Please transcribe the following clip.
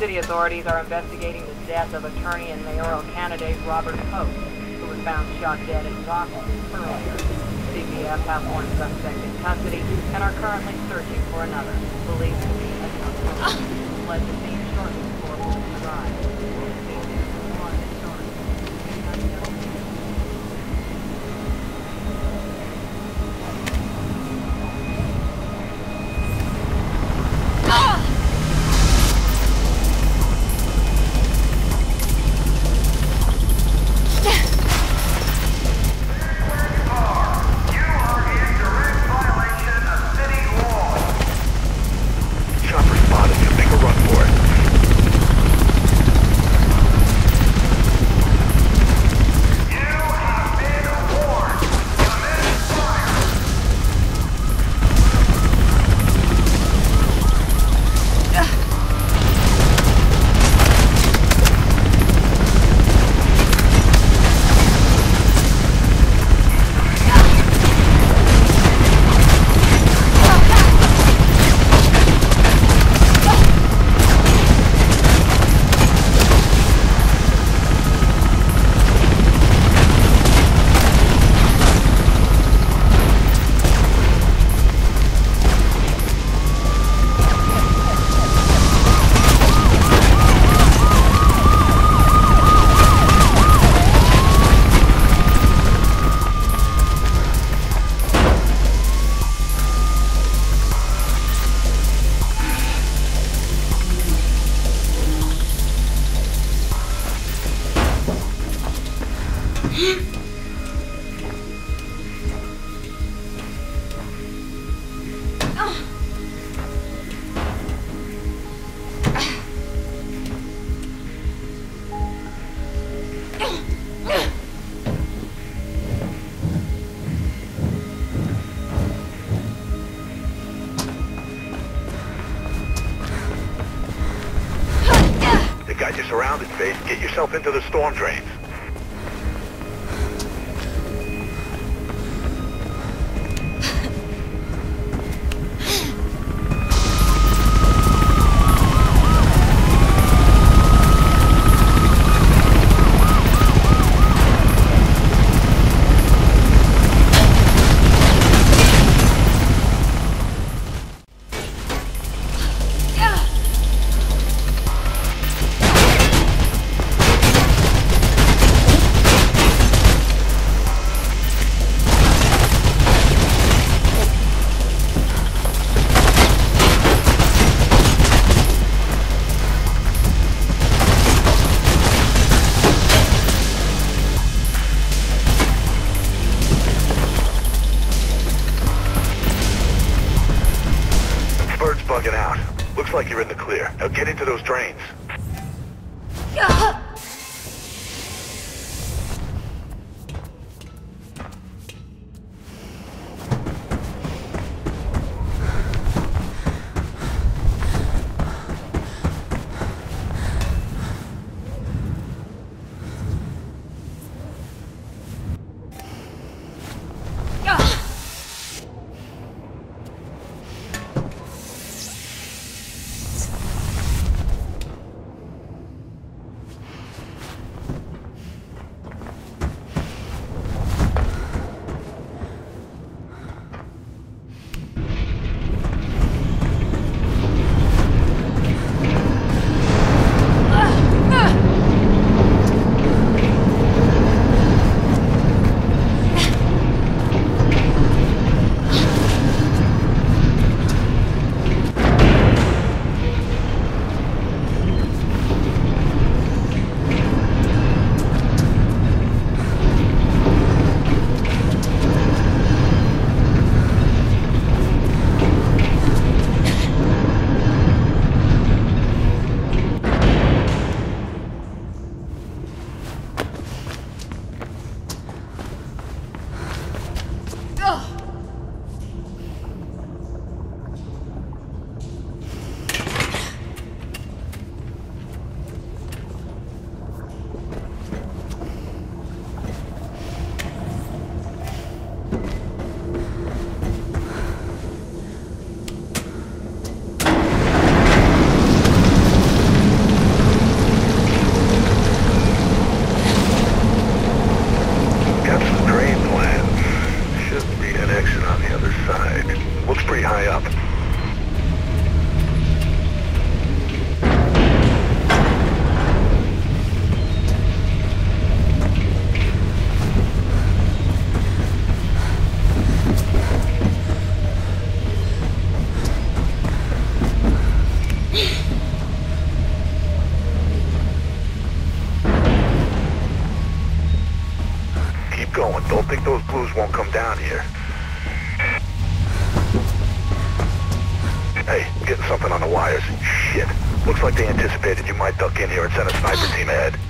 City authorities are investigating the death of attorney and mayoral candidate Robert Pope, who was found shot dead in his office earlier. CPS have one suspect in custody and are currently searching for another, believed to be a suspect. Led the scene shortly before police arrived. Surrounded space, get yourself into the storm drains. Get out. Looks like you're in the clear. Now get into those drains. Keep going. Don't think those blues won't come down here. Hey, getting something on the wires. Shit. Looks like they anticipated you might duck in here and send a sniper team ahead.